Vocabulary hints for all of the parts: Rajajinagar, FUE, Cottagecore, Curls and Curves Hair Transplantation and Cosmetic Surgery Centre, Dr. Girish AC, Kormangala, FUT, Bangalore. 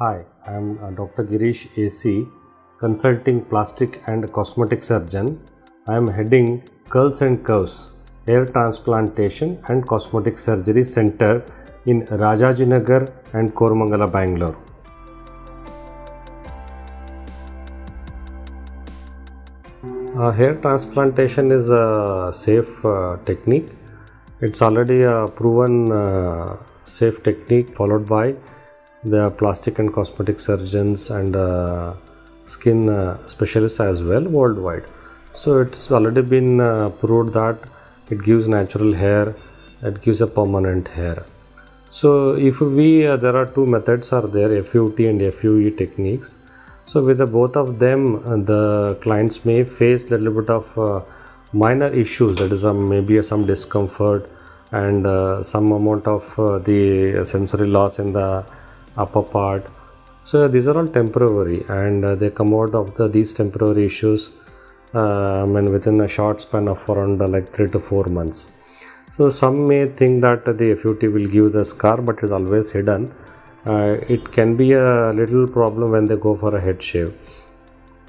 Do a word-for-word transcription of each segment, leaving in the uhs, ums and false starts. Hi, I am Doctor Girish A C, Consulting Plastic and Cosmetic Surgeon. I am heading Curls and Curves Hair Transplantation and Cosmetic Surgery Centre in Rajajinagar and Kormangala, Bangalore. Uh, hair transplantation is a safe uh, technique. It's already a proven uh, safe technique followed by the plastic and cosmetic surgeons and uh, skin uh, specialists as well worldwide. So it's already been uh, proved that it gives natural hair, it gives a permanent hair. So if we uh, there are two methods are there, F U T and F U E techniques. So with the both of them, uh, the clients may face a little bit of uh, minor issues, that is uh, maybe some discomfort and uh, some amount of uh, the sensory loss in the upper part. So these are all temporary, and uh, they come out of the, these temporary issues uh, I mean within a short span of around uh, like three to four months. So some may think that the F U T will give the scar, but it is always hidden. Uh, it can be a little problem when they go for a head shave.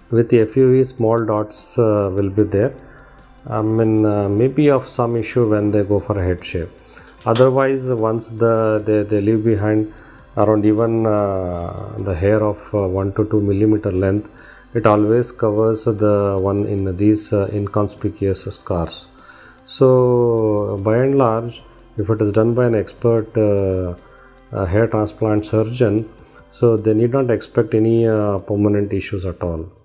With the F U E, small dots uh, will be there. I mean uh, maybe of some issue when they go for a head shave. Otherwise, once the they, they leave behind around even uh, the hair of uh, one to two millimeter length, it always covers the one in these uh, inconspicuous scars. So by and large, if it is done by an expert uh, uh, hair transplant surgeon, so they need not expect any uh, permanent issues at all.